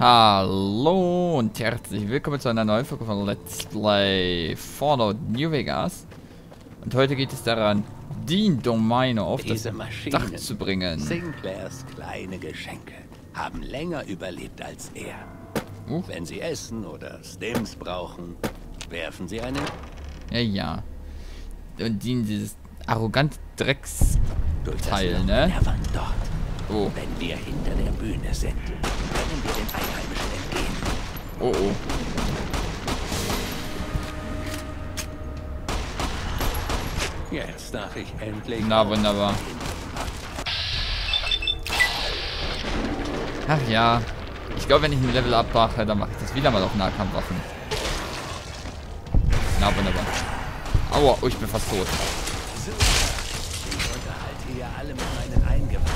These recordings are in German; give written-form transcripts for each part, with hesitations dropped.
Hallo und herzlich willkommen zu einer neuen Folge von Let's Play Fallout New Vegas. Und heute geht es daran, Dean Domino auf das Dach zu bringen. Sinclairs kleine Geschenke haben länger überlebt als er. Wenn sie Essen oder Stems brauchen, werfen sie einen... Ja. Und Dean, dieses arrogante Drecksteil, ne? Oh. Wenn wir hinter der Bühne sind, können wir den Einheimischen entgehen. Oh. Jetzt darf ich endlich... Na, wunderbar. Ach ja. Ich glaube, wenn ich ein Level abmache, dann mache ich das wieder mal auf Nahkampfwaffen. Na, wunderbar. Aua, oh, ich bin fast tot. So, ich unterhalte hier alle mit meinen Eingeweihten.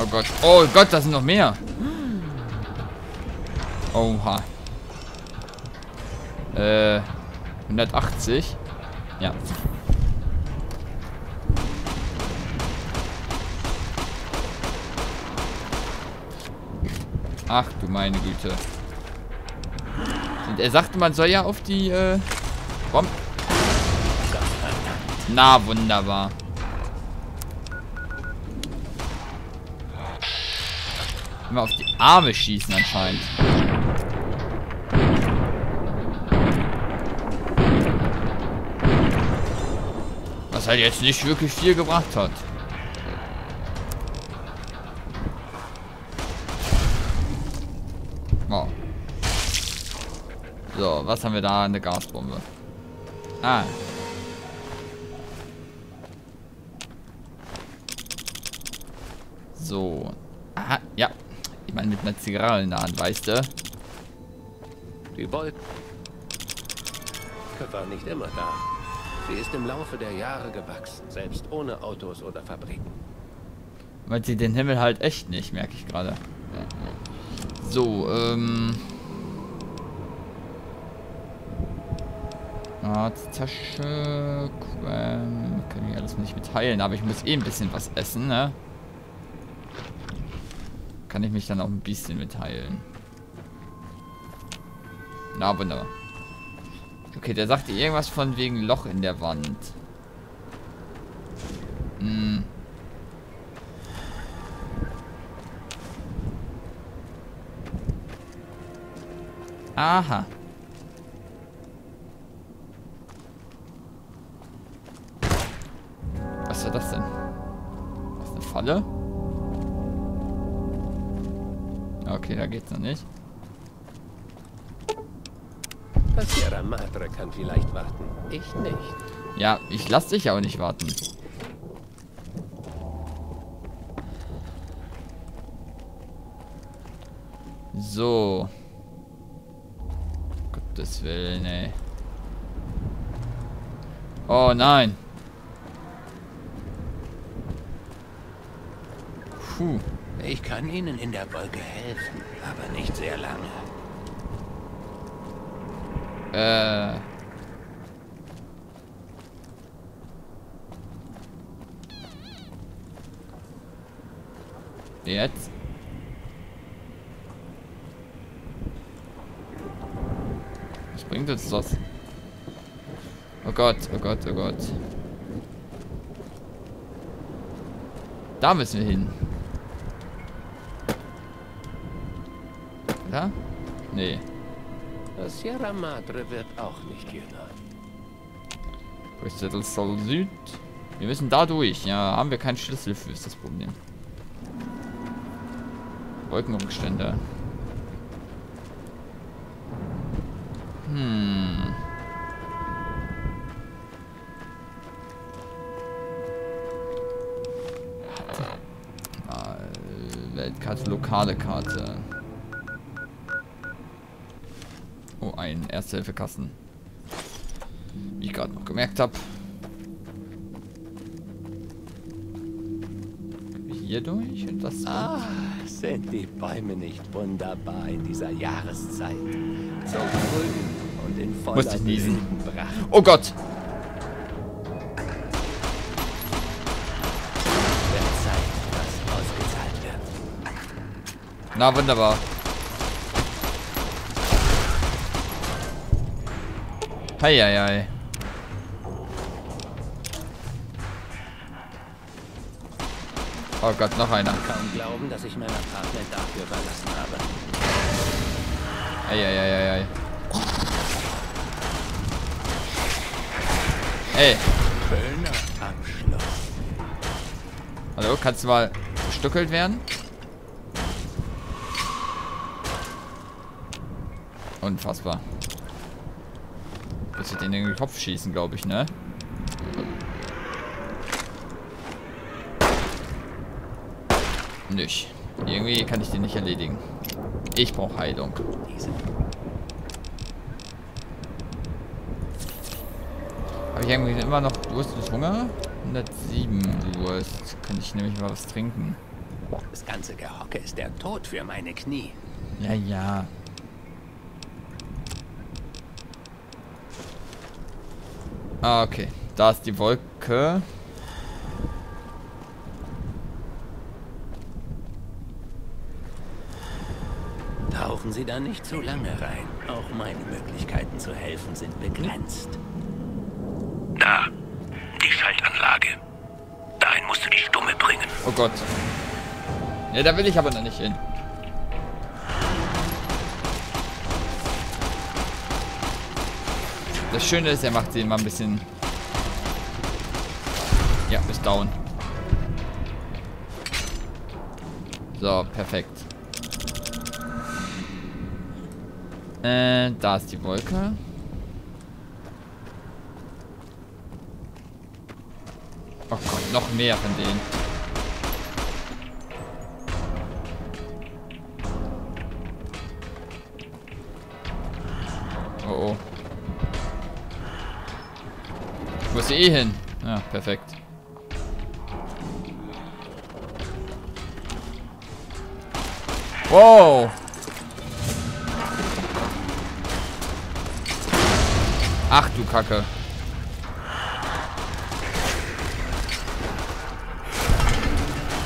Oh Gott, da sind noch mehr. Oha. 180. Ja. Ach du meine Güte. Und er sagte, man soll ja auf die Bomben. Na, wunderbar. Immer auf die Arme schießen anscheinend. Was halt jetzt nicht wirklich viel gebracht hat. Wow. So, was haben wir da? Eine Gasbombe. Ah. So. Aha, ja. Ich meine, mit einer Zigarre in der Hand, weißt du? Die Wolken war nicht immer da. Sie ist im Laufe der Jahre gewachsen, selbst ohne Autos oder Fabriken. Weil sie den Himmel halt echt nicht, merke ich gerade. So, Arzttasche, kann ich alles nicht mitteilen, aber ich muss eh ein bisschen was essen, ne? Kann ich mich dann auch ein bisschen mitteilen. Na, wunderbar. Okay, der sagte irgendwas von wegen Loch in der Wand. Aha. Was war das denn? Ist das eine Falle? Okay, da geht's noch nicht. Das Sierra Madre kann vielleicht warten. Ich nicht. Ja, ich lass dich auch nicht warten. So. Gottes Willen, ey. Oh nein. Puh. Ich kann Ihnen in der Wolke helfen, aber nicht sehr lange. Jetzt? Was bringt uns das? Oh Gott, oh Gott, oh Gott. Da müssen wir hin. Da? Nee. Das Sierra Madre wird auch nicht jünger. Brüssel soll Süd. Wir müssen da durch. Ja, haben wir keinen Schlüssel für, ist das Problem. Wolkenrückstände. Weltkarte, lokale Karte. Oh, ein Erste-Hilfe-Kasten. Wie ich gerade noch gemerkt habe. Hier durch und das... Ah, sind die Bäume nicht wunderbar in dieser Jahreszeit? So grün und in voller Blütenpracht. Oh Gott! Wird Zeit, dass ausgezahlt wird. Na, wunderbar. Heieiei. Oh Gott, noch einer. Ich kann kaum glauben, dass ich mein Apartment dafür verlassen habe. Eieieiei. Ey. Kölner am Schloss. Hallo, kannst du mal gestückelt werden? Unfassbar. Muss ich den in den Kopf schießen, glaube ich, ne? Nicht. Irgendwie kann ich den nicht erledigen. Ich brauche Heilung. Habe ich eigentlich immer noch Durst und Hunger? 107 Durst. Kann ich nämlich mal was trinken. Das ganze Gehocke ist der Tod für meine Knie. Ja, ja. Ah, okay. Da ist die Wolke. Tauchen Sie da nicht zu lange rein. Auch meine Möglichkeiten zu helfen sind begrenzt. Da. Die Schaltanlage. Dahin musst du die Stumme bringen. Oh Gott. Ne, da will ich aber noch nicht hin. Das Schöne ist, er macht sie immer ein bisschen... Ja, bis down. So, perfekt. Da ist die Wolke. Oh Gott, noch mehr von denen. Oh oh. Wo ist sie eh hin? Ja, perfekt. Wow! Ach du Kacke.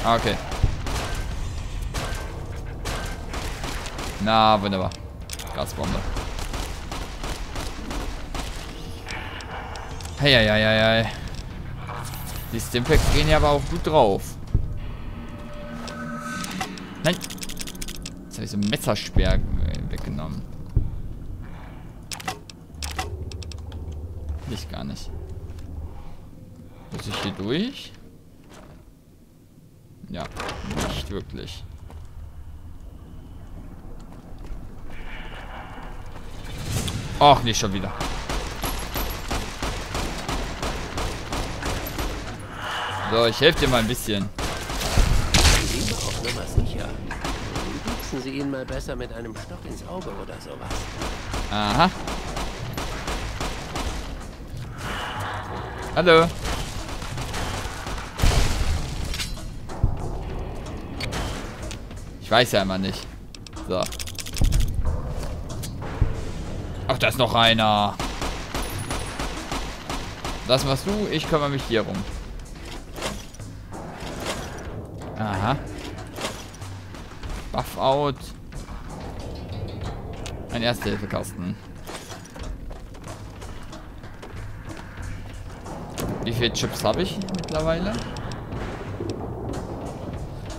Ah, okay. Na, wunderbar. Gasbombe. Heieiei. Die Stimpacks gehen ja aber auch gut drauf. Nein. Jetzt habe ich so einen Messersperr weggenommen. Ich gar nicht. Muss ich hier durch? Ja, nicht wirklich. Ach, nicht schon wieder. So, ich helfe dir mal ein bisschen. Schießen Sie ihn mal besser mit einem Stock ins Auge oder sowas. Aha. Hallo. Ich weiß ja immer nicht. So. Ach, da ist noch einer. Das machst du, ich kümmere mich hier rum. Aha. Buff out. Ein Erste-Hilfe-Kasten. Wie viele Chips habe ich mittlerweile?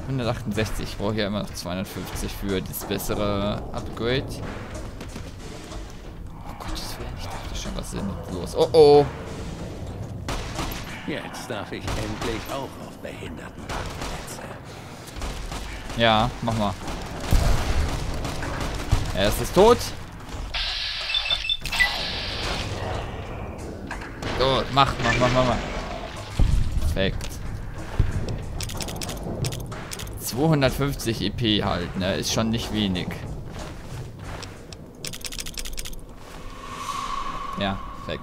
168. Ich brauche ja immer noch 250 für das bessere Upgrade. Oh Gott, das wäre nicht. Ich dachte schon, was ist denn los? Oh oh! Jetzt darf ich endlich auch auf Behindertenparkplätze. Ja, mach mal. Er ist tot. So, mach. Perfekt. 250 EP halt, ne? Ist schon nicht wenig. Ja, perfekt.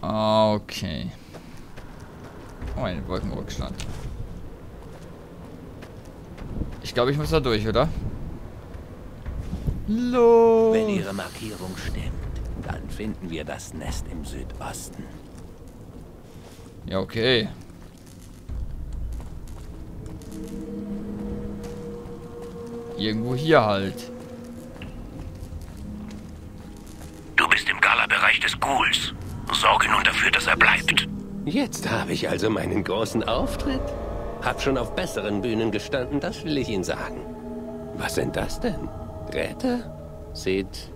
Okay. Oh, ein Wolkenrückstand. Ich glaube, ich muss da durch, oder? Los! Wenn Ihre Markierung stimmt, dann finden wir das Nest im Südosten. Ja, okay. Irgendwo hier halt. Du bist im Galabereich des Ghouls. Sorge nun dafür, dass er bleibt. Jetzt habe ich also meinen großen Auftritt. Hab schon auf besseren Bühnen gestanden, das will ich Ihnen sagen. Was sind das denn? Drähte? Sieht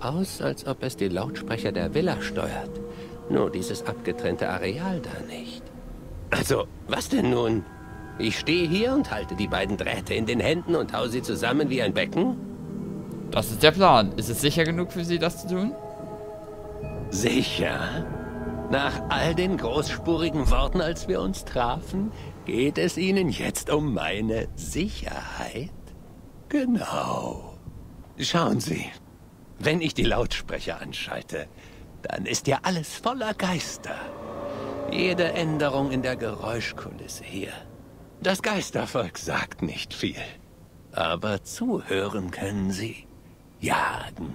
aus, als ob es die Lautsprecher der Villa steuert. Nur dieses abgetrennte Areal da nicht. Also, was denn nun? Ich stehe hier und halte die beiden Drähte in den Händen und haue sie zusammen wie ein Becken? Das ist der Plan. Ist es sicher genug für Sie, das zu tun? Sicher? Nach all den großspurigen Worten, als wir uns trafen, geht es Ihnen jetzt um meine Sicherheit? Genau. Schauen Sie, wenn ich die Lautsprecher anschalte, dann ist ja alles voller Geister. Jede Änderung in der Geräuschkulisse hier. Das Geistervolk sagt nicht viel, aber zuhören können sie. Jagen,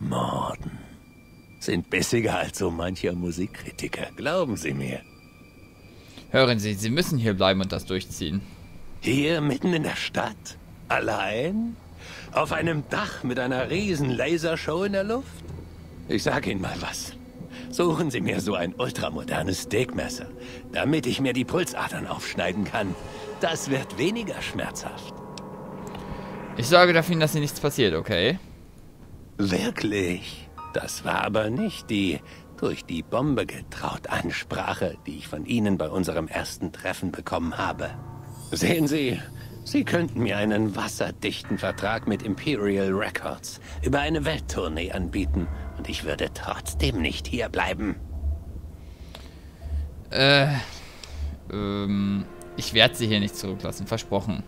morden, sind bissiger als so mancher Musikkritiker, glauben Sie mir. Hören Sie, Sie müssen hier bleiben und das durchziehen. Hier mitten in der Stadt? Allein? Auf einem Dach mit einer riesen Lasershow in der Luft? Ich sag Ihnen mal was. Suchen Sie mir so ein ultramodernes Steakmesser, damit ich mir die Pulsadern aufschneiden kann. Das wird weniger schmerzhaft. Ich sorge dafür, dass hier nichts passiert, okay? Wirklich? Das war aber nicht die durch die Bombe getraut Ansprache, die ich von Ihnen bei unserem ersten Treffen bekommen habe. Sehen Sie... Sie könnten mir einen wasserdichten Vertrag mit Imperial Records über eine Welttournee anbieten und ich würde trotzdem nicht hier bleiben. Ich werde Sie hier nicht zurücklassen, versprochen.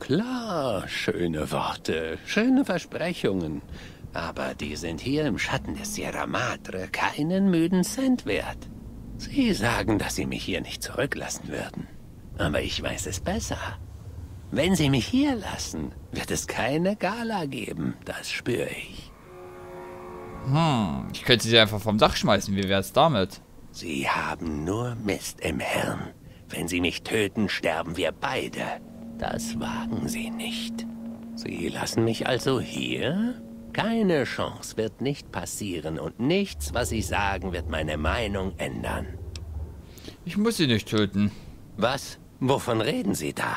Klar, schöne Worte, schöne Versprechungen, aber die sind hier im Schatten der Sierra Madre keinen müden Cent wert. Sie sagen, dass Sie mich hier nicht zurücklassen würden, aber ich weiß es besser. Wenn Sie mich hier lassen, wird es keine Gala geben, das spüre ich. Ich könnte Sie einfach vom Dach schmeißen, wie wär's damit? Sie haben nur Mist im Hirn. Wenn Sie mich töten, sterben wir beide. Das wagen Sie nicht. Sie lassen mich also hier? Keine Chance wird nicht passieren und nichts, was Sie sagen, wird meine Meinung ändern. Ich muss Sie nicht töten. Was? Wovon reden Sie da?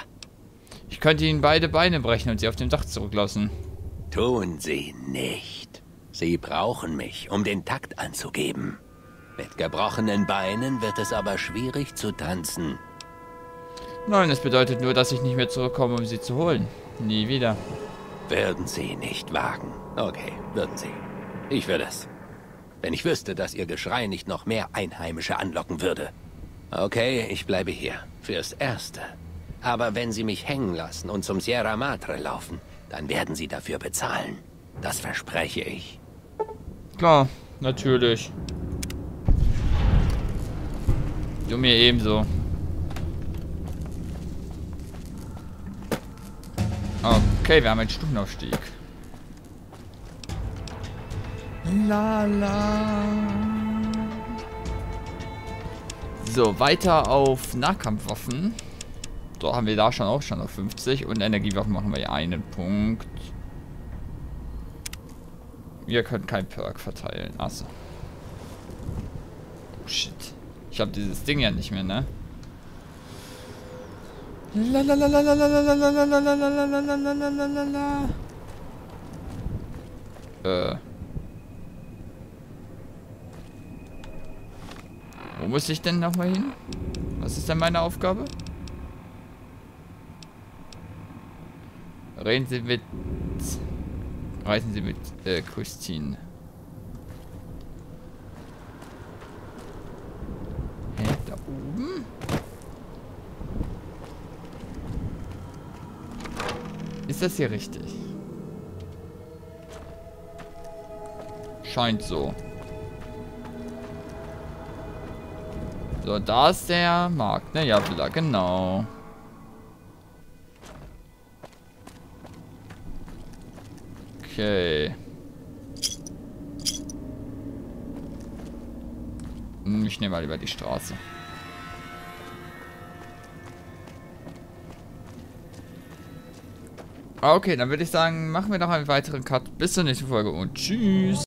Ich könnte Ihnen beide Beine brechen und Sie auf dem Dach zurücklassen. Tun Sie nicht. Sie brauchen mich, um den Takt anzugeben. Mit gebrochenen Beinen wird es aber schwierig zu tanzen. Nein, es bedeutet nur, dass ich nicht mehr zurückkomme, um Sie zu holen. Nie wieder. Würden Sie nicht wagen. Okay, würden Sie. Ich würde es. Wenn ich wüsste, dass Ihr Geschrei nicht noch mehr Einheimische anlocken würde. Okay, ich bleibe hier. Fürs Erste. Aber wenn Sie mich hängen lassen und zum Sierra Madre laufen, dann werden Sie dafür bezahlen. Das verspreche ich. Klar, natürlich. Du mir ebenso. Okay, wir haben einen Stufenaufstieg. La la. So, weiter auf Nahkampfwaffen. So, haben wir da schon auch schon auf 50. Und Energiewaffen machen wir ja einen Punkt. Wir können keinen Perk verteilen. Achso. Oh shit. Ich habe dieses Ding ja nicht mehr, ne? Wo muss ich denn nochmal hin? Was ist denn meine Aufgabe? Reisen Sie mit Christine. Hä? Da oben? Ist das hier richtig? Scheint so. So, da ist der Markt, ne? Ja, genau. Okay. Ich nehme mal lieber die Straße. Okay, dann würde ich sagen, machen wir noch einen weiteren Cut. Bis zur nächsten Folge und tschüss.